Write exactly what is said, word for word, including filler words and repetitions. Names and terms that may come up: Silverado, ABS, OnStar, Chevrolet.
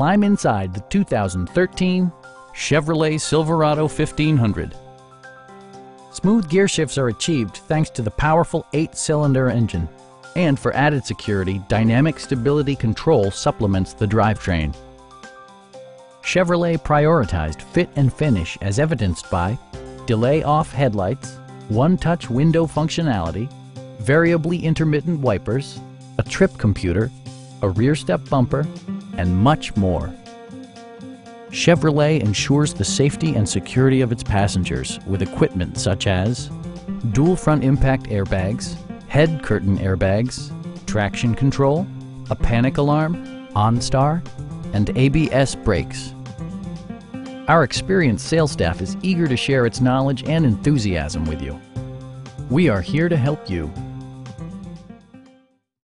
climb inside the two thousand thirteen Chevrolet Silverado fifteen hundred. Smooth gear shifts are achieved thanks to the powerful eight-cylinder engine. And for added security, dynamic stability control supplements the drivetrain. Chevrolet prioritized fit and finish as evidenced by delay-off headlights, one-touch window functionality, variably intermittent wipers, a trip computer, a rear step bumper, and much more. Chevrolet ensures the safety and security of its passengers with equipment such as dual front impact airbags, head curtain airbags, traction control, a panic alarm, OnStar, and A B S brakes. Our experienced sales staff is eager to share its knowledge and enthusiasm with you. We are here to help you.